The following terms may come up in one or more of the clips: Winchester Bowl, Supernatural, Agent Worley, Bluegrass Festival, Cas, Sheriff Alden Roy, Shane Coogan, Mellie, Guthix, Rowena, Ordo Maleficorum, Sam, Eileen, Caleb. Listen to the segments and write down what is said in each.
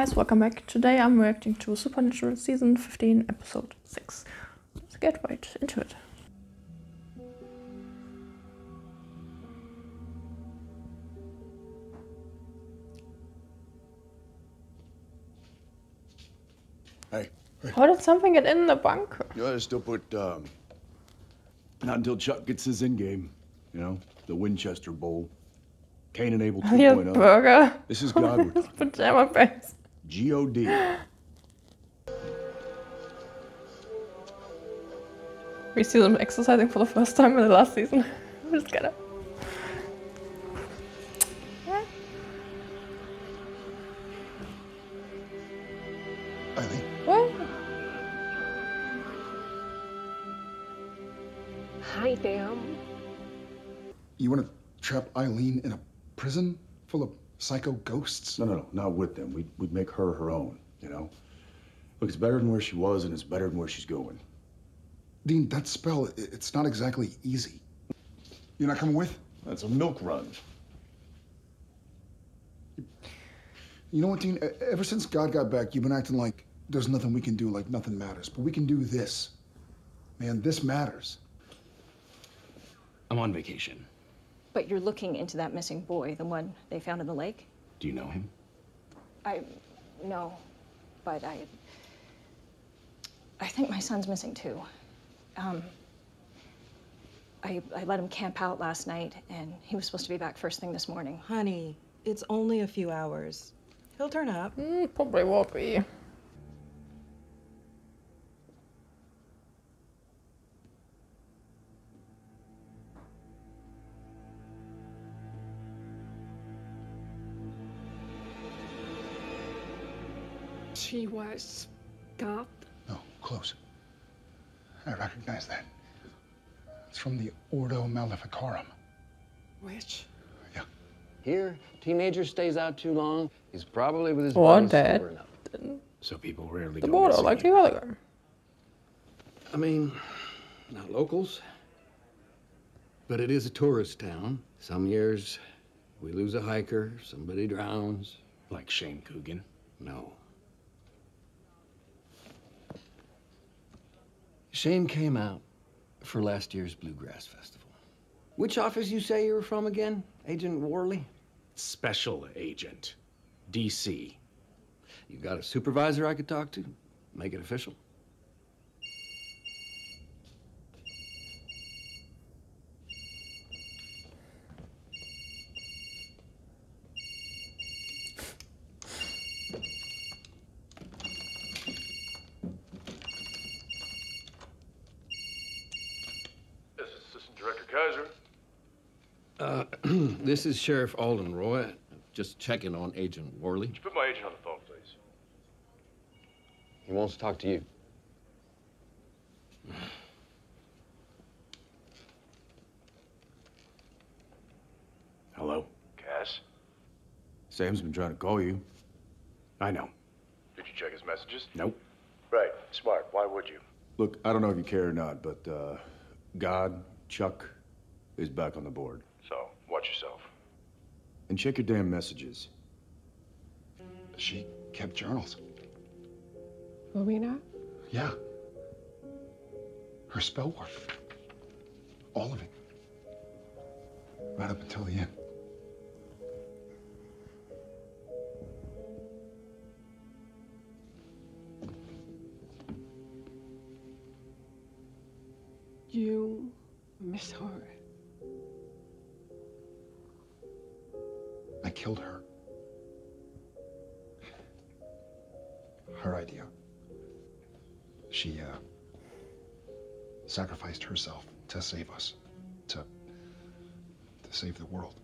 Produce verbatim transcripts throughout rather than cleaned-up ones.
guys, welcome back. Today I'm reacting to Supernatural Season fifteen, Episode six. Let's get right into it. Hey. hey. How did something get in the bunker? You ought to still put, um, not until Chuck gets his in-game, you know, the Winchester Bowl. Cain and Abel two point oh. Burger. This is Godward. This pajama pants. G O D. We see them exercising for the first time in the last season. I'm just gonna... Yeah. Eileen. What? Hi, damn. You want to trap Eileen in a prison full of psycho ghosts? No, no, no, not with them. We'd, we'd make her her own, you know? Look, it's better than where she was, and it's better than where she's going. Dean, that spell, it, it's not exactly easy. You're not coming with? That's a milk run. You know what, Dean? Ever since God got back, you've been acting like there's nothing we can do, like nothing matters. But we can do this. Man, this matters. I'm on vacation. But you're looking into that missing boy, the one they found in the lake? Do you know him? I... no. But I... I think my son's missing, too. Um... I, I let him camp out last night, and he was supposed to be back first thing this morning. Honey, it's only a few hours. He'll turn up. Mm, probably won't be. She was Scott. No, close. I recognize that. It's from the Ordo Maleficorum. Which? Yeah. Here, teenager stays out too long. He's probably with his brother. Or dead. So people rarely the go border, like the other. I mean, not locals. But it is a tourist town. Some years, we lose a hiker, somebody drowns. Like Shane Coogan? No. Shane came out for last year's Bluegrass Festival. Which office you say you were from again? Agent Worley? Special Agent. D C. You got a supervisor I could talk to? Make it official. Uh, this is Sheriff Alden Roy. Just checking on Agent Worley. Could you put my agent on the phone, please? He wants to talk to you. Hello? Cas? Sam's been trying to call you. I know. Did you check his messages? Nope. Right. Smart. Why would you? Look, I don't know if you care or not, but, uh, God, Chuck is back on the board. So, watch yourself. And check your damn messages. She kept journals. Rowena? Yeah. Her spell work. All of it. Right up until the end. You miss her. I killed her. Her idea. She, uh, sacrificed herself to save us. To, to save the world.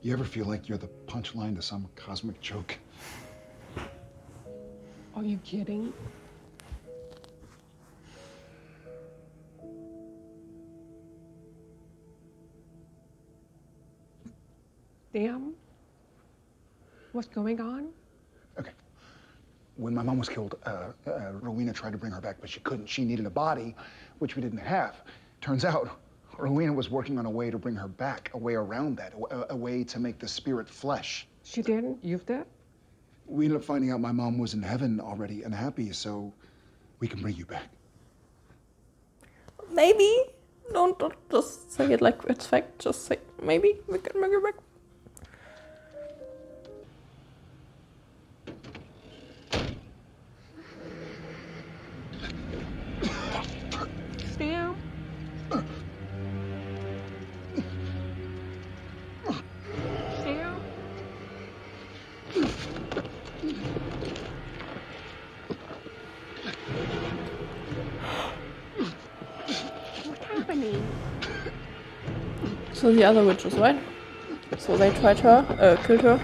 You ever feel like you're the punchline to some cosmic joke? Are you kidding? Damn. What's going on? Okay. When my mom was killed, uh, uh, Rowena tried to bring her back, but she couldn't. She needed a body, which we didn't have. Turns out, Rowena was working on a way to bring her back, a way around that, a, a way to make the spirit flesh. She didn't? You did? We ended up finding out my mom was in heaven already and happy, so we can bring you back. Maybe. Don't, don't just say it like it's fact. Just say, maybe we can bring her back. Sam? Sam? What's happening? So the other witches, right? So they tried her, uh, killed her.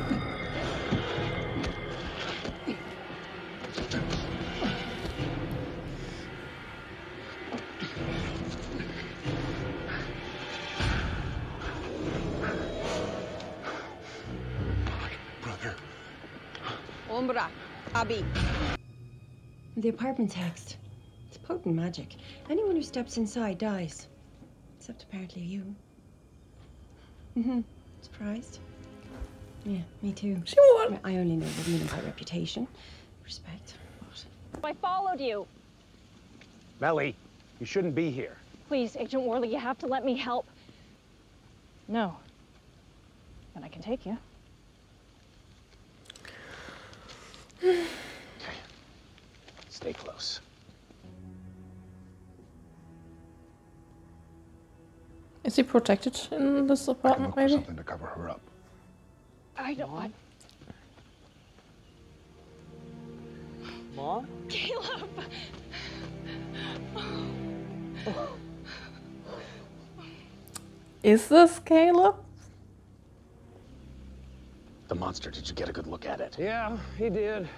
The apartment text. It's potent magic. Anyone who steps inside dies. Except apparently you. Mm-hmm. Surprised? Yeah, me too. She won! I only know Rowena by reputation. Respect. I followed you. Mellie, you shouldn't be here. Please, Agent Worley, you have to let me help. No. Then I can take you. Okay. Stay close. Is he protected in this apartment? Maybe something to cover her up. I don't want. Mom? Caleb. Oh. Is this Caleb? The monster, did you get a good look at it? Yeah, he did.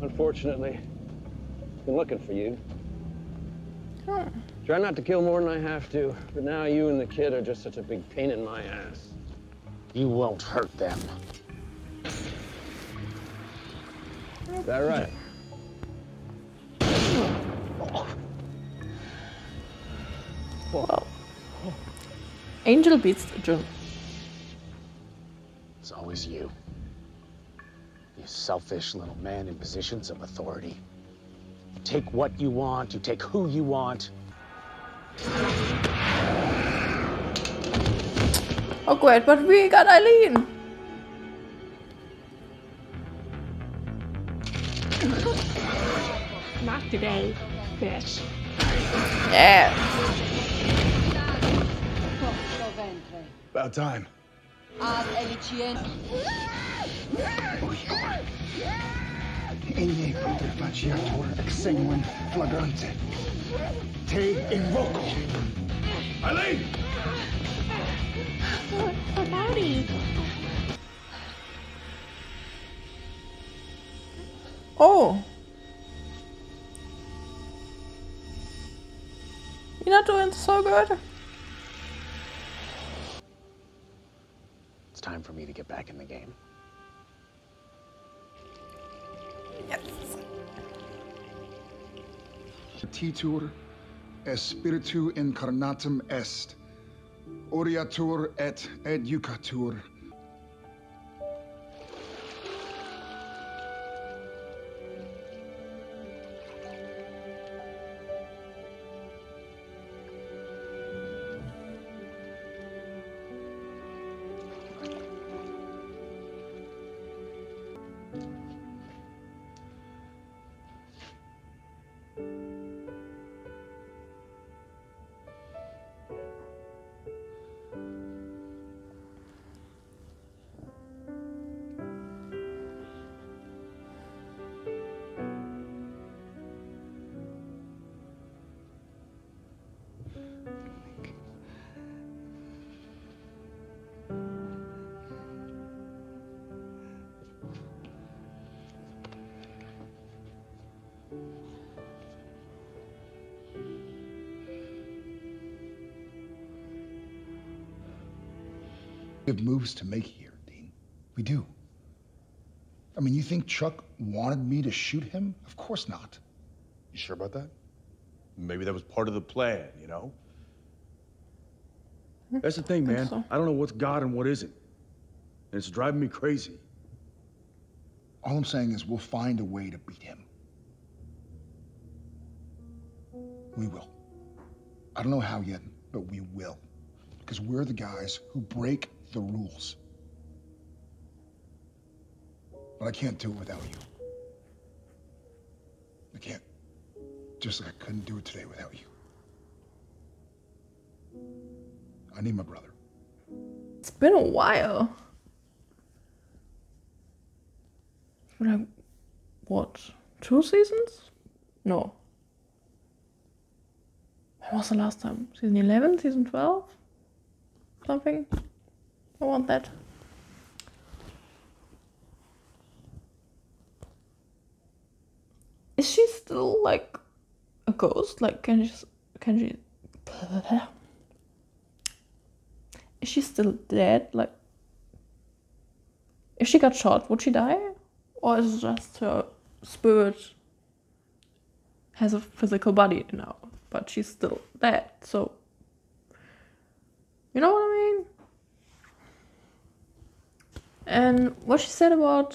Unfortunately, I've been looking for you. Huh. Try not to kill more than I have to, but now you and the kid are just such a big pain in my ass. You won't hurt them. Is that right? Oh. Wow. Oh. Angel beats the drum. It's always you. You selfish little man in positions of authority. You take what you want, you take who you want. Oh great, but we got Eileen! Not today, bitch. Yeah. About time. Egli compiacciatur exsanguine flagrante. Te invoco. Eileen! Her body. Oh. You're not doing so good. It's time for me to get back in the game. Yes. Petitur es spiritu incarnatum est, oriatur et educatur. We have moves to make here, Dean. We do. I mean, you think Chuck wanted me to shoot him? Of course not. You sure about that? Maybe that was part of the plan, you know? That's the thing, I man. So. I don't know what's God and what isn't. And it's driving me crazy. All I'm saying is we'll find a way to beat him. We will. I don't know how yet, but we will. Because we're the guys who break the rules. But I can't do it without you. I can't. Just like I couldn't do it today without you. I need my brother. It's been a while. What, I, what? Two seasons? No. When was the last time? Season eleven? Season twelve? Something? I want that. Is she still like a ghost? Like, can she? Can she? Is she still dead? Like, if she got shot, would she die? Or is it just her spirit has a physical body now, but she's still dead? So, you know what I mean? And what she said about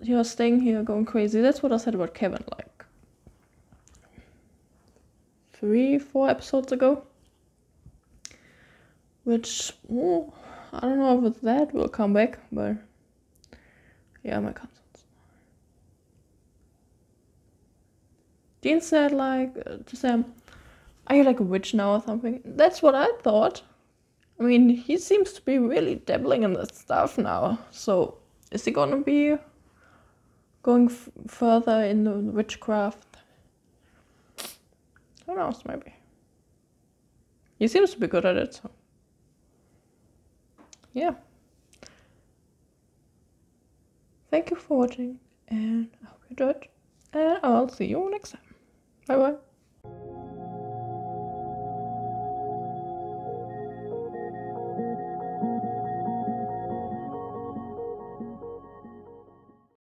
you're staying here going crazy, that's what I said about Kevin, like, Three, four episodes ago. Which, oh, I don't know if that will come back, but yeah, my conscience. Dean said, like, uh, to Sam, are you like a witch now or something? That's what I thought. I mean, he seems to be really dabbling in this stuff now. So, is he gonna be going f further in the witchcraft? Who knows, maybe. He seems to be good at it, so. Yeah. Thank you for watching, and I hope you enjoyed. And I'll see you next time. Bye bye.